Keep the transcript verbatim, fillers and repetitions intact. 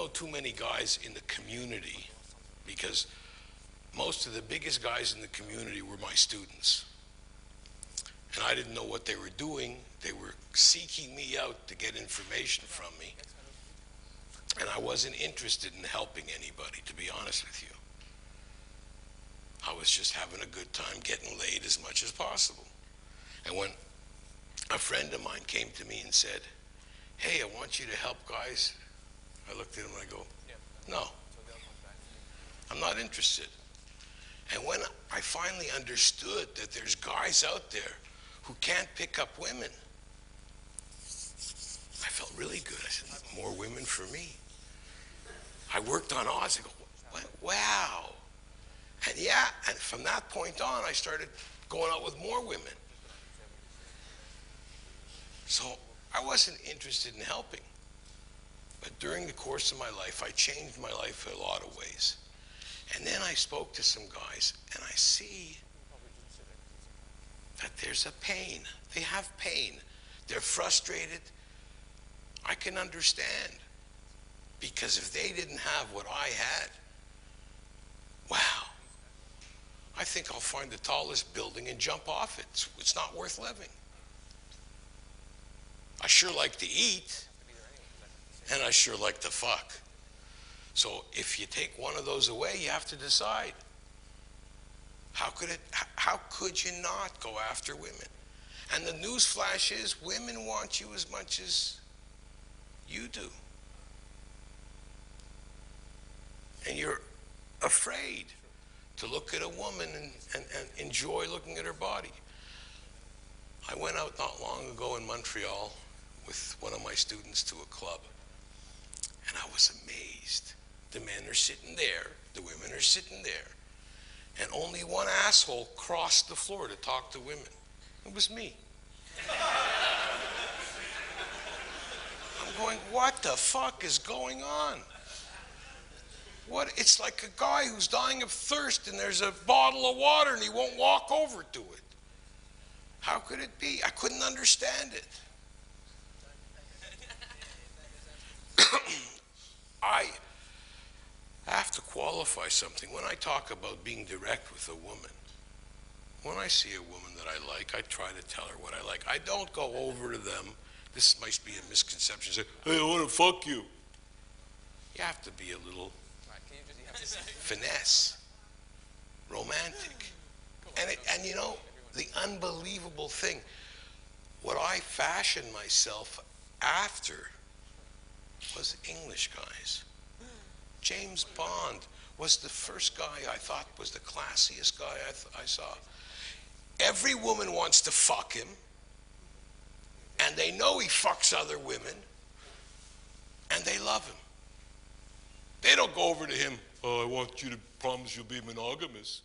know too many guys in the community because most of the biggest guys in the community were my students. And I didn't know what they were doing. They were seeking me out to get information from me. And I wasn't interested in helping anybody, to be honest with you. I was just having a good time getting laid as much as possible. And when a friend of mine came to me and said, hey, I want you to help guys, I looked at him and I go, no, I'm not interested. And when I finally understood that there's guys out there who can't pick up women, I felt really good. I said, more women for me. I worked on Oz. I go, wow. And yeah, and from that point on, I started going out with more women. So I wasn't interested in helping. But during the course of my life, I changed my life in a lot of ways. And then I spoke to some guys, and I see that there's a pain. They have pain. They're frustrated. I can understand. Because if they didn't have what I had, wow, I think I'll find the tallest building and jump off it. It's, it's not worth living. I sure like to eat, and I sure like to fuck. So if you take one of those away, you have to decide. How could it, how could you not go after women? And the newsflash is women want you as much as you do. And you're afraid to look at a woman and, and, and enjoy looking at her body. I went out not long ago in Montreal with one of my students to a club, and I was amazed. The men are sitting there, the women are sitting there, and only one asshole crossed the floor to talk to women. It was me. I'm going, what the fuck is going on? What? It's like a guy who's dying of thirst and there's a bottle of water and he won't walk over to it. How could it be? I couldn't understand it. I have to qualify something. When I talk about being direct with a woman, when I see a woman that I like, I try to tell her what I like. I don't go over to them. This might be a misconception. Say, hey, I want to fuck you. You have to be a little finesse, romantic. And, it, and you know, the unbelievable thing, what I fashioned myself after was English guys. James Bond was the first guy I thought was the classiest guy I, th I saw. Every woman wants to fuck him, and they know he fucks other women, and they love him. They don't go over to him, oh, I want you to promise you'll be monogamous.